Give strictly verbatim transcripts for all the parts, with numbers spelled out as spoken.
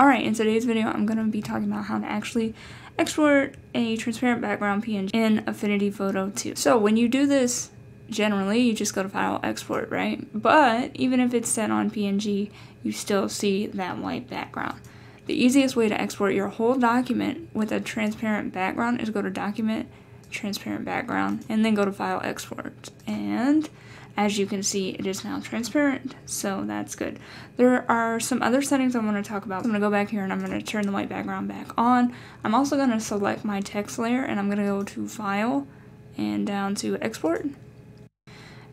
Alright, in today's video, I'm going to be talking about how to actually export a transparent background P N G in Affinity Photo two. So when you do this, generally, you just go to File, Export, right? But even if it's set on P N G, you still see that white background. The easiest way to export your whole document with a transparent background is go to Document, Transparent Background, and then go to File, Export. And as you can see, it is now transparent, so that's good. There are some other settings I want to talk about. I'm going to go back here and I'm going to turn the white background back on. I'm also going to select my text layer and I'm going to go to File and down to Export.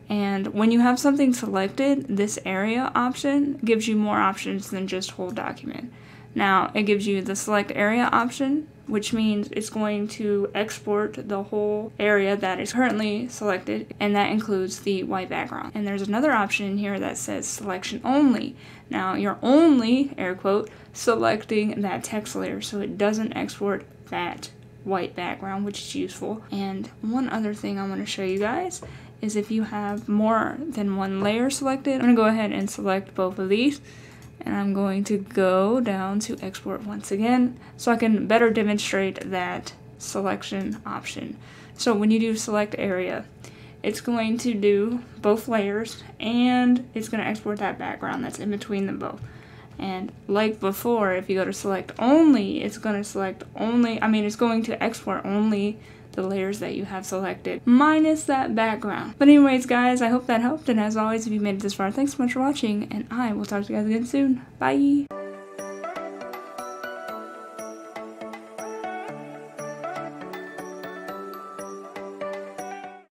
And when you have something selected, this area option gives you more options than just whole document. Now, it gives you the select area option, which means it's going to export the whole area that is currently selected, and that includes the white background. And there's another option in here that says selection only. Now you're only, air quote, selecting that text layer, so it doesn't export that white background, which is useful. And one other thing I want to show you guys is if you have more than one layer selected, I'm gonna go ahead and select both of these. And I'm going to go down to export once again so I can better demonstrate that selection option. So when you do select area, it's going to do both layers and it's going to export that background that's in between them both. And like before, if you go to select only, it's going to select only, I mean, it's going to export only the layers that you have selected minus that background. But anyways, guys, I hope that helped, and as always, if you made it this far, thanks so much for watching, and I will talk to you guys again soon. Bye!